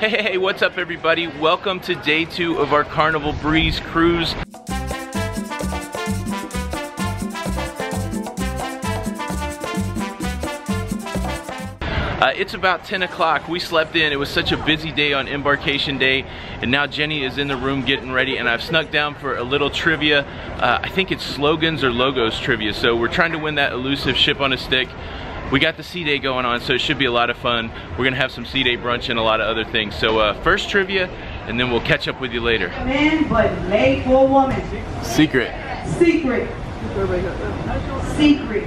Hey, what's up everybody? Welcome to day two of our Carnival Breeze cruise. It's about 10 o'clock. We slept in. It was such a busy day on embarkation day, and now Jenny is in the room getting ready, and I've snuck down for a little trivia. I think it's slogans or logos trivia, so we're trying to win that elusive ship on a stick. We got the Sea Day going on, so it should be a lot of fun. We're gonna have some Sea Day brunch and a lot of other things. So first trivia, and then we'll catch up with you later. Men, but made for women. Secret. Secret. Secret.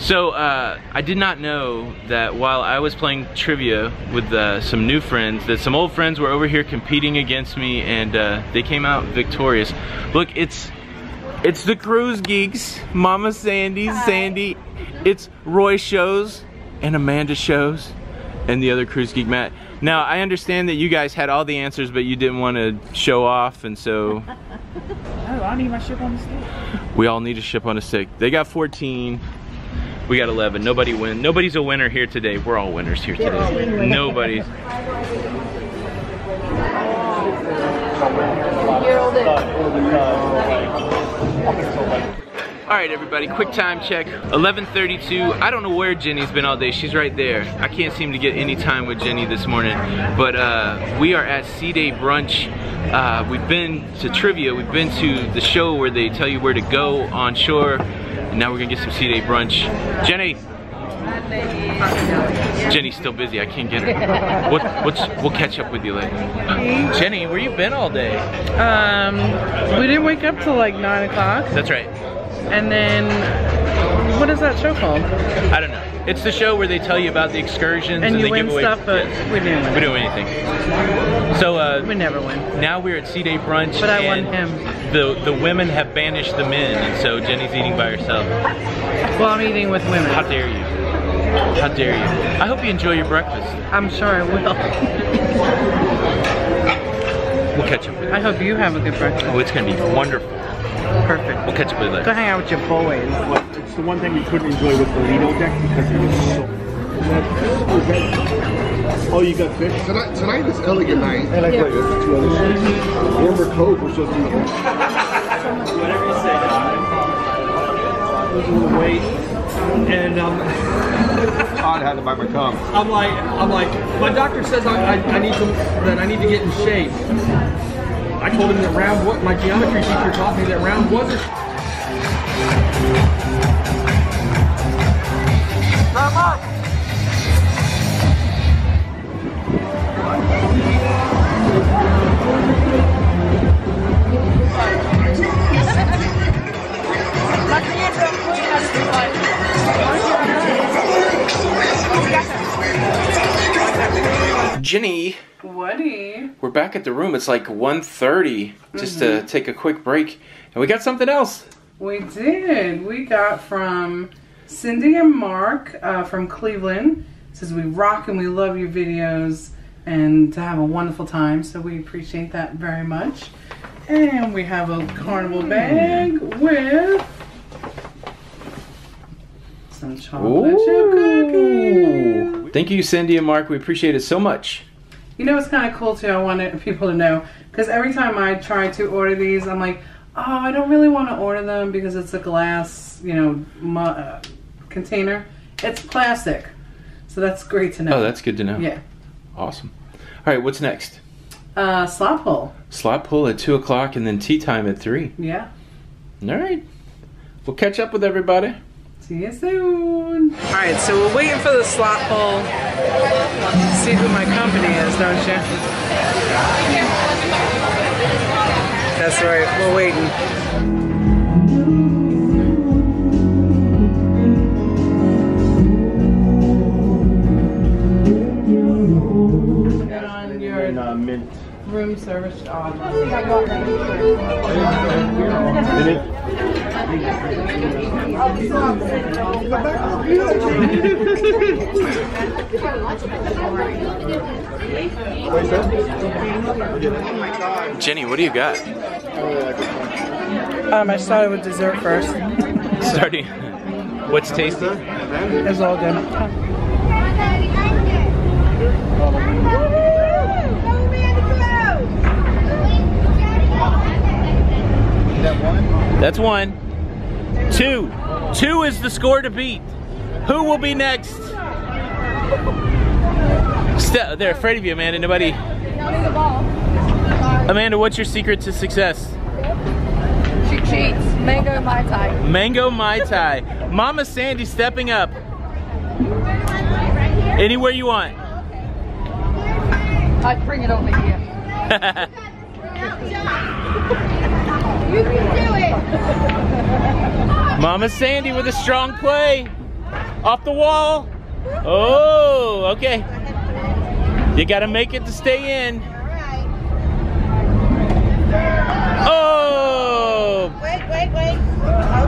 So I did not know that while I was playing trivia with some new friends, that some old friends were over here competing against me, and they came out victorious. Look, it's the Cruise Geeks, Mama Sandy, hi. Sandy, it's Roy Shows, and Amanda Shows, and the other Cruise Geek, Matt. Now, I understand that you guys had all the answers, but you didn't want to show off, and so... Oh, I need my ship on the stick. We all need a ship on a stick. They got 14, we got 11. Nobody win. Nobody's a winner here today. We're all winners here today. Nobody's. Alright everybody, quick time check, 11:32. I don't know where Jenny's been all day. She's right there. I can't seem to get any time with Jenny this morning, but we are at Sea Day brunch. We've been to trivia, we've been to the show where they tell you where to go on shore, and now we're gonna get some Sea Day brunch. Jenny! Jenny's still busy, I can't get her. We'll catch up with you later. Jenny, where you been all day? We didn't wake up till like 9 o'clock. That's right. And then, what is that show called? I don't know. It's the show where they tell you about the excursions and they give away stuff, but yes. We didn't win anything. So we never win. Now we're at Sea Day brunch, but I won him. The women have banished the men, and so Jenny's eating by herself. Well, I'm eating with women. How dare you? How dare you? I hope you enjoy your breakfast. I'm sure I will. We'll catch up with you. I hope you have a good breakfast. Oh, it's going to be wonderful. Perfect. We'll catch up with you later. Go hang out with your boys. It's the one thing we couldn't enjoy with the Lido Deck because it was so... Oh, you got fish? Tonight is elegant night. And I play with 2 other ships. Amber Cove, we're supposed to be... Whatever you say, dog. Wait. And Todd had to buy my cum. I'm like, my doctor says I need to get in shape. I told him that round what my geometry teacher taught me that round wasn't. Come on. Jenny, Woody, we're back at the room. It's like 1:30, just to take a quick break, and we got something else. We did. We got from Cindy and Mark from Cleveland. It says we rock and we love your videos, and to have a wonderful time. So we appreciate that very much. And we have a Carnival bag with some chocolate chip cookies. Thank you, Cindy and Mark. We appreciate it so much. You know, it's kind of cool, too. I wanted people to know, because every time I try to order these, I'm like, oh, I don't really want to order them because it's a glass, you know, container. It's plastic. So that's great to know. Oh, that's good to know. Yeah. Awesome. All right, what's next? Slop hole. Slop hole at 2 o'clock and then tea time at 3. Yeah. All right. We'll catch up with everybody. See you soon. All right, so we're waiting for the slot hole. See who my company is, don't you? That's right, we're waiting. Get on your room service. Jenny, what do you got? I started with dessert first. Starting. What's tasty? It's all good. That's one. Two. Two is the score to beat. Who will be next? They're afraid of you, Amanda. Nobody. Amanda, what's your secret to success? She cheats. Mango Mai Tai. Mango Mai Tai. Mama Sandy stepping up. Anywhere you want. I'd bring it over here. You can do it. Mama Sandy with a strong play. Off the wall. Oh, okay. You gotta make it to stay in. Oh. Wait.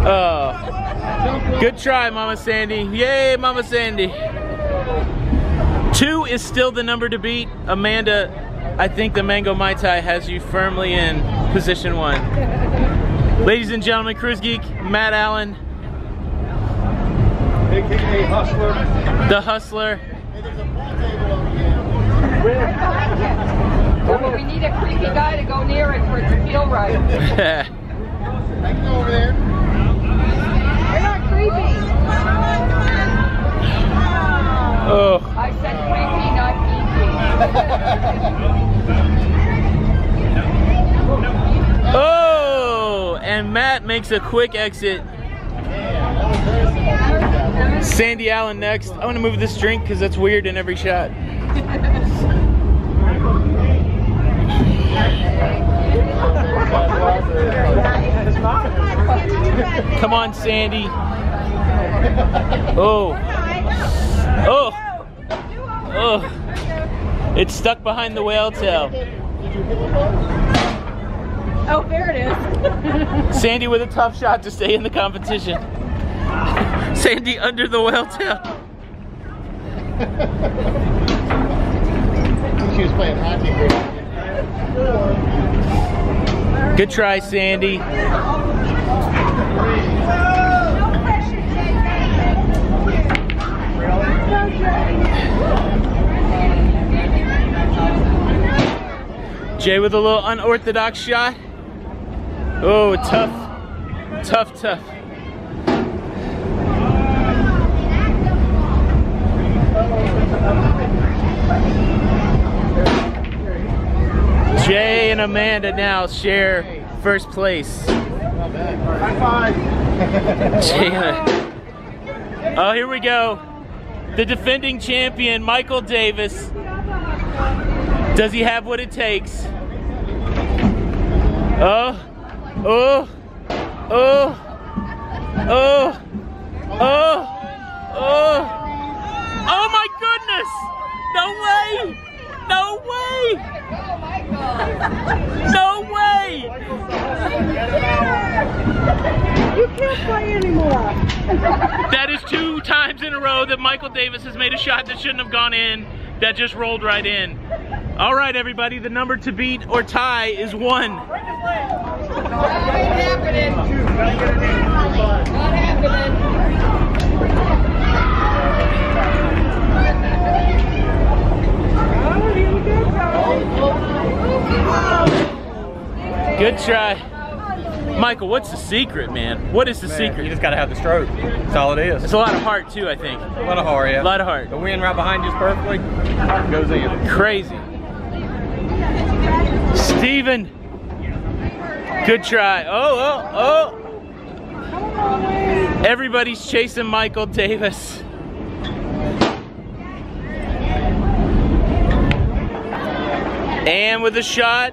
Oh. Good try, Mama Sandy. Yay, Mama Sandy. Two is still the number to beat. Amanda, I think the Mango Mai Tai has you firmly in position one. Ladies and gentlemen, Cruise Geek, Matt Allen. AKA Hustler. The Hustler. Hey, there's a pool table over here. Oh, we need a creepy guy to go near it for it to feel right. I can go over there. They're not creepy. Oh. I said creepy, not creepy. Oh, and Matt makes a quick exit. Sandy Allen next. I'm gonna move this drink because that's weird in every shot. Come on, Sandy. Oh. Oh. Oh. It's stuck behind the whale tail. Oh, there it is. Sandy with a tough shot to stay in the competition. Sandy under the whale tail. She was playing hockey. Good try, Sandy. Jay with a little unorthodox shot. Oh, tough. Tough. Jay and Amanda now share first place. High five. Jay. Oh, here we go. The defending champion, Michael Davis. Does he have what it takes? Oh my goodness! No way! You can't play anymore. That is 2 times in a row that Michael Davis has made a shot that shouldn't have gone in, that just rolled right in. All right, everybody, the number to beat or tie is 1. Not happening. Good try. Michael, what's the secret, man? What is the secret? You just gotta have the stroke. That's all it is. It's a lot of heart, too, I think. A lot of heart, yeah. A lot of heart. The wind right behind you is perfectly. Heart goes in. Crazy. Steven, good try. Oh. Everybody's chasing Michael Davis. And with a shot.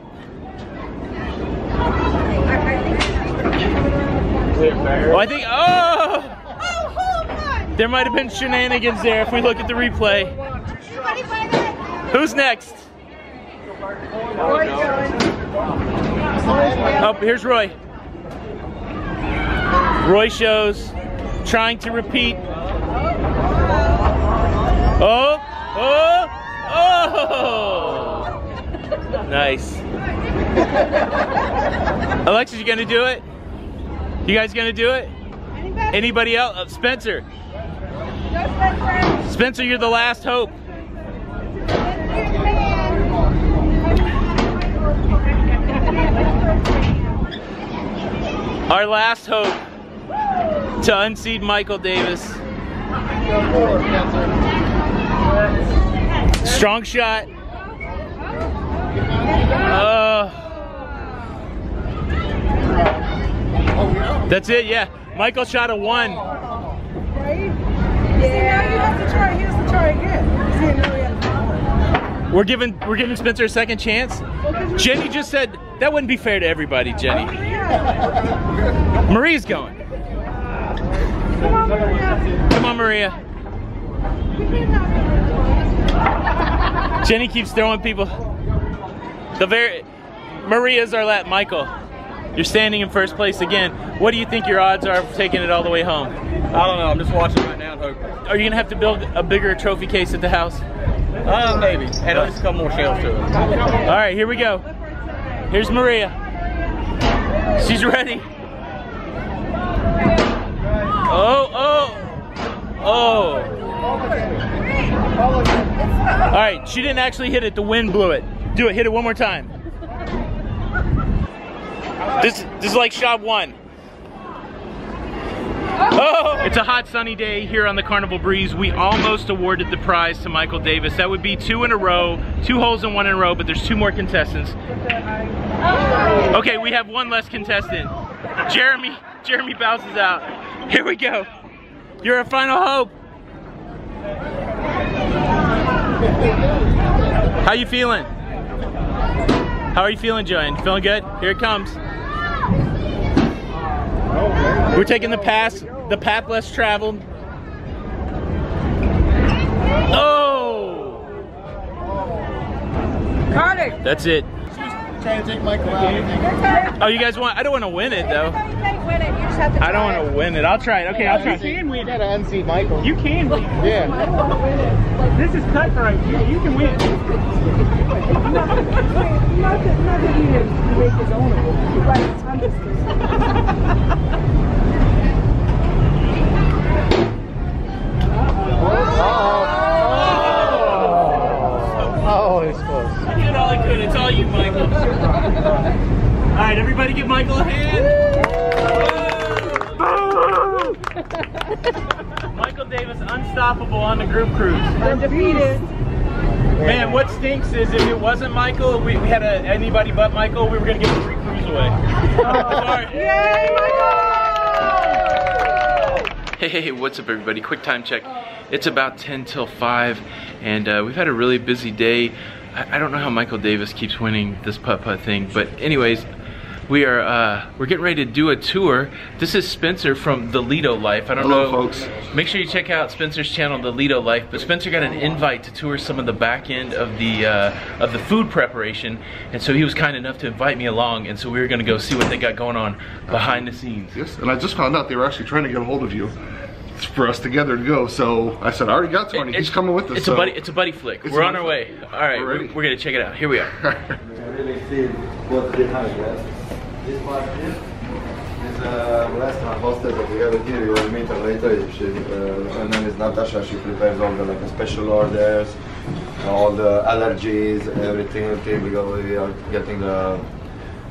Oh, I think, oh! There might have been shenanigans there if we look at the replay. Who's next? Oh, here's Roy. Roy Shows, trying to repeat. Oh! Nice. Alexis, you gonna do it? You guys gonna do it? Anybody else? Spencer. Spencer, you're the last hope. All Our last hope to unseat Michael Davis. Strong shot. That's it, yeah. Michael shot a one. We're giving Spencer a second chance. Jenny just said that wouldn't be fair to everybody, Jenny. Maria's going. Come on, Maria. Come on, Maria. Jenny keeps throwing people. Maria's our lat. Michael, you're standing in first place again. What do you think your odds are of taking it all the way home? I don't know. I'm just watching right now and hoping. Are you gonna have to build a bigger trophy case at the house? Maybe. And I'll just cut more shells to it. All right, here we go. Here's Maria. She's ready. Oh, oh, oh. All right, she didn't actually hit it. The wind blew it. Do it. Hit it one more time. This is like shot one. Oh! It's a hot sunny day here on the Carnival Breeze. We almost awarded the prize to Michael Davis. That would be two in a row, two holes in one in a row, but there's two more contestants. Okay, we have one less contestant. Jeremy bounces out. Here we go. You're our final hope. How you feeling? How are you feeling, Joanne? Feeling good? Here it comes. We're taking the path less traveled. Oh! Carter! That's it. She's trying to take Michael out. Oh, you guys want? I don't want to win it though. I don't want to win it. I'll try it. Okay, I'll try it. You can win. You gotta unseat Michael. You can win. Yeah. This is cutthroat. You can win. Not that he didn't make his own award. Right, it's understood. Oh, it's close. I did all I could. It's all you, Michael. All right, everybody give Michael a hand. Michael Davis, unstoppable on the group cruise. Undefeated. Man, what stinks is if it wasn't Michael, we had anybody but Michael, we were going to give the free cruise away. Sorry. Yay, Michael! Hey, what's up everybody? Quick time check. It's about 10 till 5 and we've had a really busy day. I don't know how Michael Davis keeps winning this putt-putt thing, but anyways, we're getting ready to do a tour. This is Spencer from The Lido Life. I don't know, folks. Make sure you check out Spencer's channel, The Lido Life. But Spencer got an invite to tour some of the back end of the food preparation, and so he was kind enough to invite me along. And so we were going to go see what they got going on behind the scenes. Yes, and I just found out they were actually trying to get a hold of you for us together to go. So I said, I already got Tony. He's coming with us. It's a buddy flick. We're on our way. All right, we're going to check it out. Here we are. This part here is a restaurant hosted that we have here. You will meet her later. Her name is Natasha. She prepares all the special orders, all the allergies, everything. Because we are getting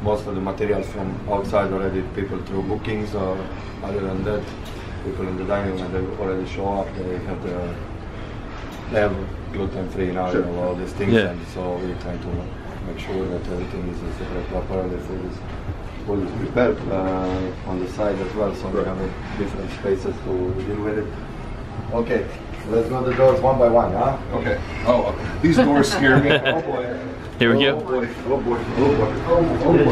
most of the materials from outside already. People through bookings, or other than that, people in the dining room they already show up. They have gluten-free now. Sure. You know, all these things, yeah. And so we're trying to make sure that everything is proper. The food is prepared on the side as well, so we have different spaces to deal with it. Okay, let's go to the doors one by one, huh? Okay. Oh, these doors scare me. Oh boy. Here we go. Oh boy, oh boy, oh boy,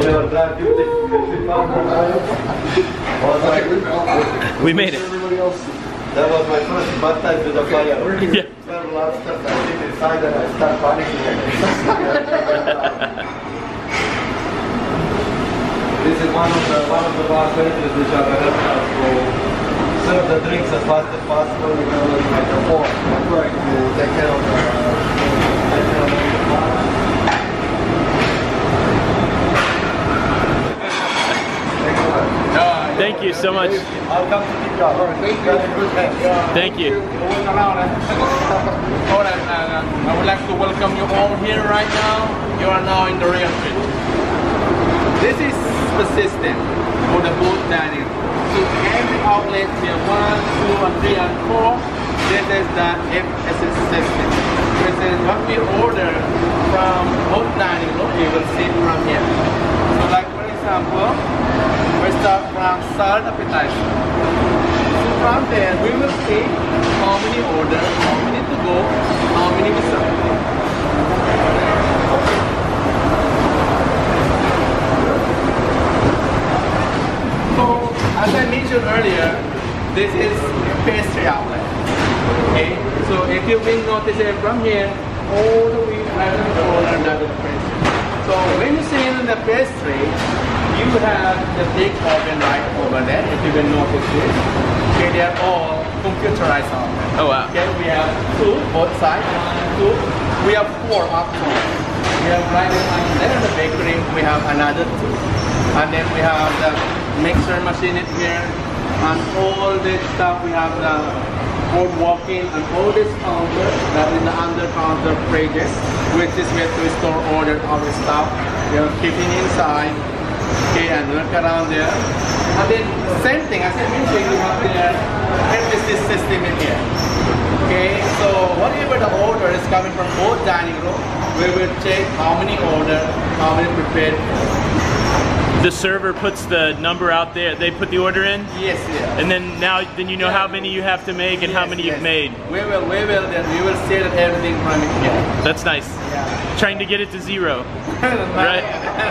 oh boy. We made it. That was my first baptized with a fire. Yeah. I did inside and I start panicking. This is one of the last areas which are helping us to serve the drinks as fast as possible. We can only make a fork. I'm trying to take care of the Thank you so much. I'll come to keep job. Thank you. Thank you. I would like to welcome you all here right now. You are now in the real field. This is persistent. for the boat dining. So every outlet here, 1, 2, 3, and 4, this is the FSS system. Because what we order from boat dining, we will see from here. So like for example, we start from salad appetizer. So from there, we will see how many order, how many to go, how many we serve. As I mentioned earlier, this is a pastry outlet. Okay, so if you've been noticing from here, all the way around the corner, that is pastry. So when you see in the pastry, you have the big oven right over there. If you can notice this, okay, they are all computerized ovens. Oh wow! Okay, we have two both sides. Two. We have four options. We have right behind there in the bakery. We have another two, and then we have the mixer machine in here, and all this stuff. We have the board walking and all this counter that is the under counter fridges, which is where we store all our stuff. We are keeping inside, okay, and look around there. And then same thing as I mentioned, you have the FSS system in here. Okay, so whatever the order is coming from both dining room, we will check how many order, how many prepared. The server puts the number out there. They put the order in. Yes, yes. And then now, then you know how many you have to make and how many you've made. We will set everything from it. Yeah. That's nice. Yeah. Trying to get it to zero. Right?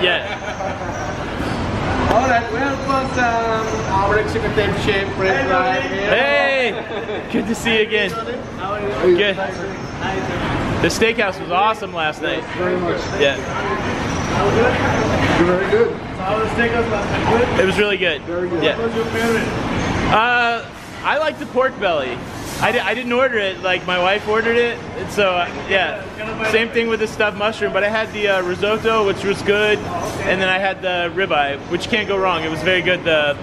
Yeah. All right. Welcome our executive chef, Fred. Hey, good to see you again. Good. The steakhouse was awesome last night. Very much. Yeah. How was it? Very good. So how was the steakhouse last night? Good? It was really good. Very good. Yeah. What was your favorite? I liked the pork belly. I didn't order it, like my wife ordered it. So yeah, same thing with the stuffed mushroom, but I had the risotto, which was good, and then I had the ribeye, which can't go wrong. It was very good. The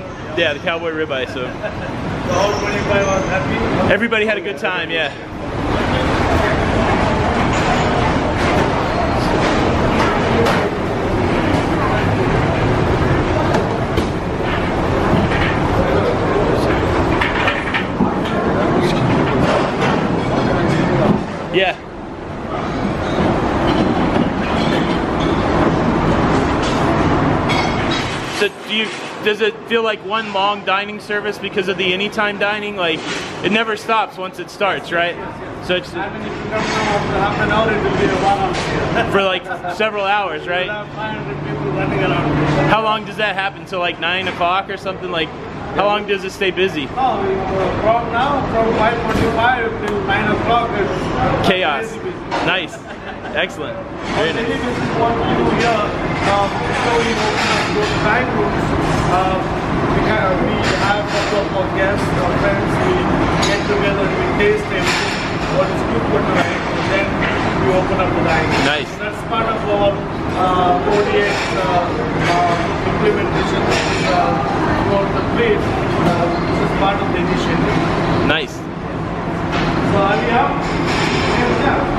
cowboy ribeye. So. The whole 25 was happy. Everybody had a good time. Yeah. Yeah. So does it feel like one long dining service because of the anytime dining? Like it never stops once it starts, right? Yes. So it's, I mean, if you don't half an hour, it will be a 1 hour. For like several hours, right? We'll have 500 people running around. How long does that happen? Till like 9 o'clock or something like? How long does it stay busy? Oh, from now, from 5:45 to 9 o'clock is chaos. Nice. Excellent. Very nice. This is what we do here. Before we open up those dining rooms, we have a couple of guests or friends. We get together, we taste everything, what is good for tonight, and then we open up the dining room. Nice. So that's part of our 48 implementation for the plate. This is part of the initiative. Nice. So are we up? Yeah.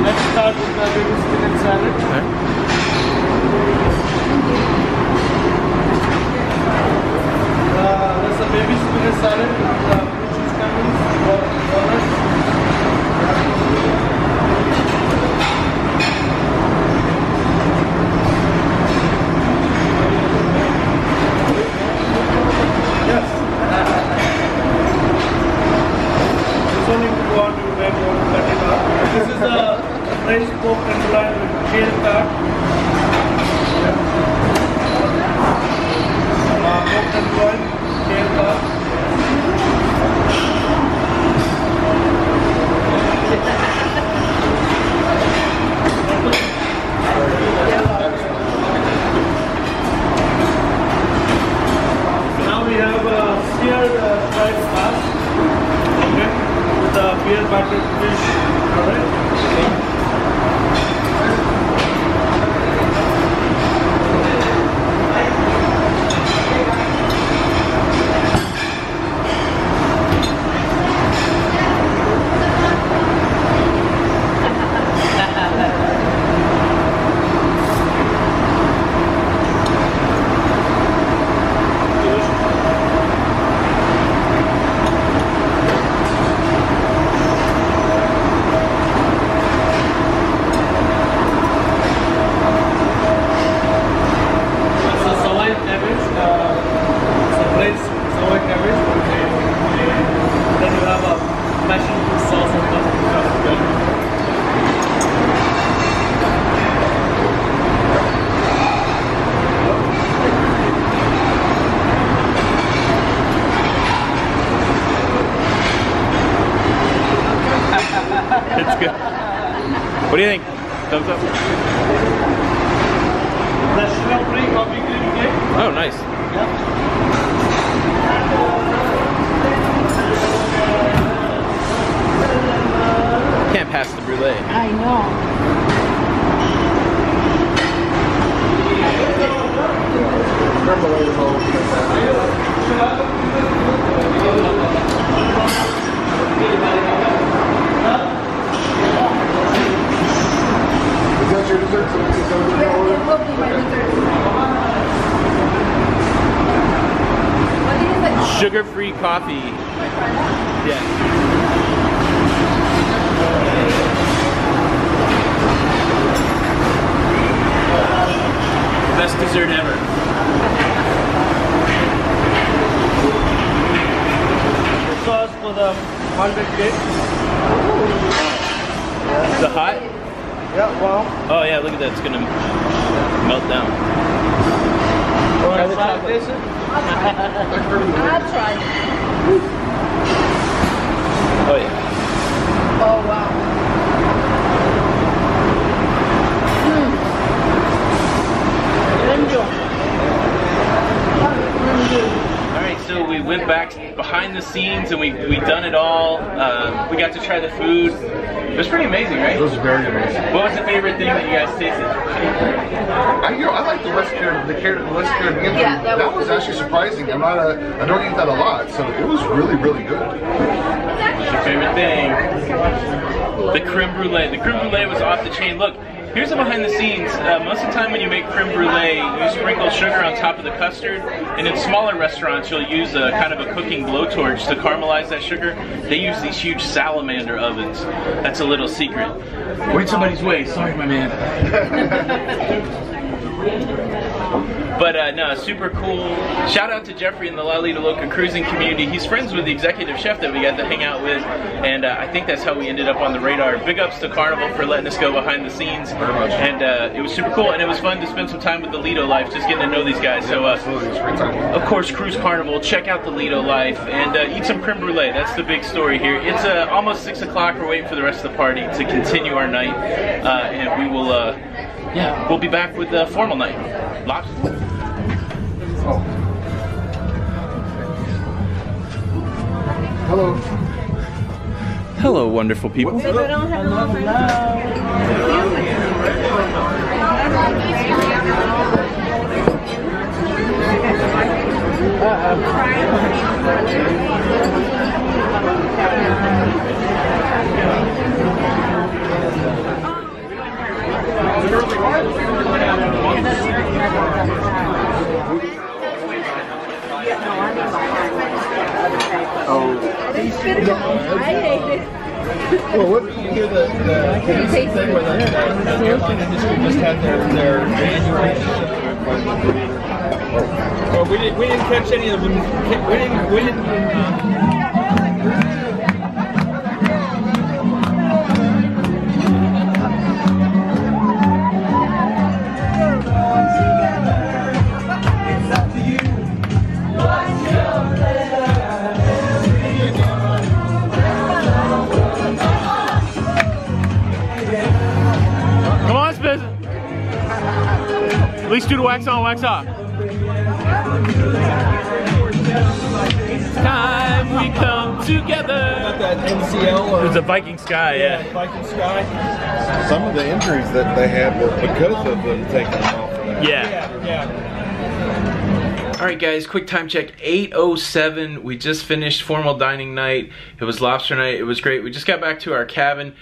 Let's start with the baby spinach salad. Okay. That's a baby spinach salad with cheese coming for us. This is a French pork and rind with kale tart. Pork and rind, kale tart. Now we have a seared fried sauce, okay, with the beer battered fish. All right. good. What do you think? Thumbs up. Oh, nice. Can't pass the brulee. I know. Sugar-free coffee. Yeah. Best dessert ever. The sauce for the 100 cake. Is it hot? Yeah, wow. Oh yeah, look at that, it's gonna melt down. I'll try it. Oh yeah. Oh wow. Alright, so we went back behind the scenes and we done it all. We got to try the food. It was pretty amazing, right? It was very amazing. What was the favorite thing that you guys tasted? I like the West Caribbean. Yeah, that was actually surprising. I don't eat that a lot, so it was really, really good. What's your favorite thing? The creme brulee. The creme brulee was off the chain. Look. Here's the behind the scenes. Most of the time when you make creme brulee, you sprinkle sugar on top of the custard, and in smaller restaurants you'll use a kind of a cooking blowtorch to caramelize that sugar. They use these huge salamander ovens. That's a little secret. We're in somebody's way, sorry my man. But no, super cool. Shout out to Jeffrey and the La Lido Loca cruising community. He's friends with the executive chef that we got to hang out with, and I think that's how we ended up on the radar. Big ups to Carnival for letting us go behind the scenes. Very much. And it was super cool, and it was fun to spend some time with the Lido Life, just getting to know these guys. So of course, cruise Carnival, check out the Lido Life, and eat some creme brulee. That's the big story here. It's almost 6 o'clock. We're waiting for the rest of the party to continue our night, and we will, yeah, we'll be back with the formal night. Lobster. Oh. Hello. Hello, wonderful people. Hello. Oh. I hate it. Well, what did you hear the thing where the airline industry just had their annual? Well, we didn't catch any of them. At least do the wax on, wax off. Time we come together. It was a Viking Sky, yeah. Viking Sky. Some of the injuries that they had were because of them taking them off. Yeah. All right, guys, quick time check. 8:07. We just finished formal dining night. It was lobster night. It was great. We just got back to our cabin.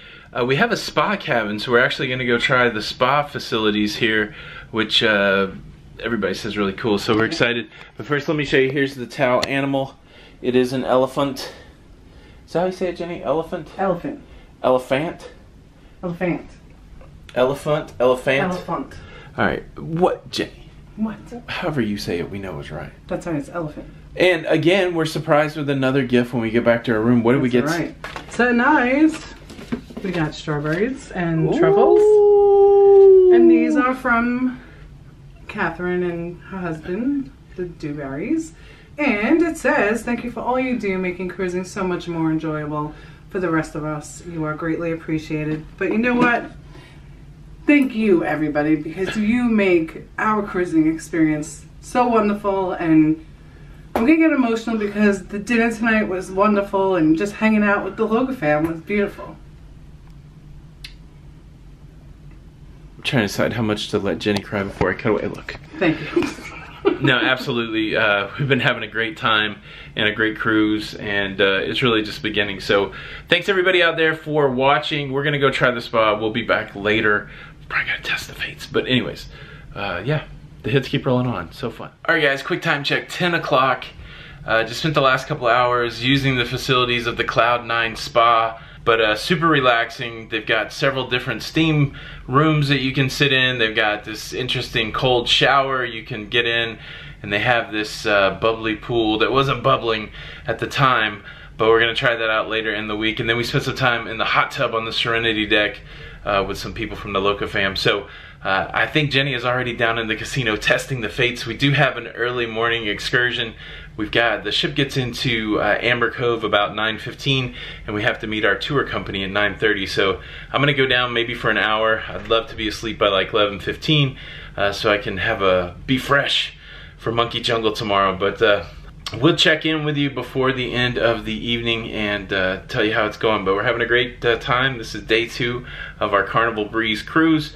We have a spa cabin, so we're actually going to go try the spa facilities here, which everybody says really cool, so we're excited. But first let me show you, here's the Tao animal. It is an elephant. Is that how you say it, Jenny? Elephant? Elephant. Elephant? Elephant. Elephant? Elephant? Elephant. Alright, what, Jenny? What? However you say it, we know it's right. That's right, it's elephant. And again, we're surprised with another gift when we get back to our room. What did we get? Right. So nice. We got strawberries and truffles, and these are from Catherine and her husband, the Dewberries. And it says, "Thank you for all you do, making cruising so much more enjoyable. For the rest of us, you are greatly appreciated. But you know what? Thank you, everybody, because you make our cruising experience so wonderful. And I'm gonna get emotional because the dinner tonight was wonderful, and just hanging out with the locafam was beautiful. I'm trying to decide how much to let Jenny cry before I cut away. Look. Thank you. No, absolutely. We've been having a great time and a great cruise, and it's really just beginning. So thanks everybody out there for watching. We're gonna go try the spa. We'll be back later. Probably gotta test the fates, but anyways, yeah, the hits keep rolling on. So fun. All right guys, quick time check, 10 o'clock. Just spent the last couple hours using the facilities of the Cloud9 Spa. But super relaxing. They've got several different steam rooms that you can sit in. They've got this interesting cold shower you can get in, and they have this bubbly pool that wasn't bubbling at the time, but we're gonna try that out later in the week. And then we spent some time in the hot tub on the Serenity Deck with some people from the locafam. So I think Jenny is already down in the casino testing the fates. We do have an early morning excursion. We've got, the ship gets into Amber Cove about 9:15, and we have to meet our tour company at 9:30. So I'm gonna go down maybe for an hour. I'd love to be asleep by like 11:15, so I can have a, be fresh for Monkey Jungle tomorrow. But we'll check in with you before the end of the evening and tell you how it's going. But we're having a great time. This is day 2 of our Carnival Breeze cruise.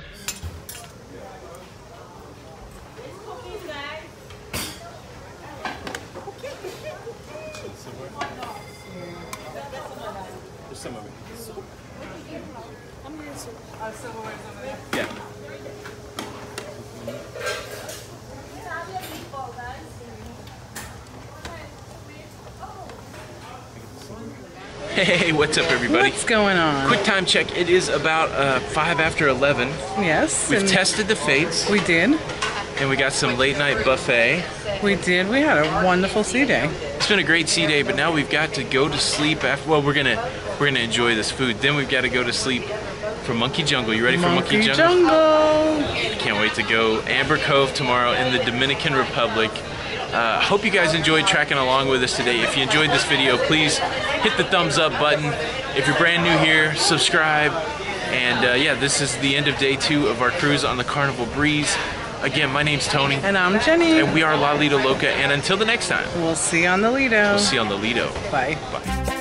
Hey, what's up everybody? What's going on? Quick time check, it is about 5 after 11. Yes. We've tested the fates. We did. And we got some late night buffet. We did, we had a wonderful sea day. It's been a great sea day, but now we've got to go to sleep after, well, we're gonna enjoy this food. Then we've gotta go to sleep for Monkey Jungle. You ready for Monkey Jungle? I can't wait to go. Amber Cove tomorrow in the Dominican Republic. Hope you guys enjoyed tracking along with us today. If you enjoyed this video, please hit the thumbs up button. If you're brand new here, subscribe. And yeah, this is the end of day 2 of our cruise on the Carnival Breeze. Again, my name's Tony. And I'm Jenny. And we are La Lido Loca. And until the next time. We'll see you on the Lido. We'll see you on the Lido. Bye. Bye.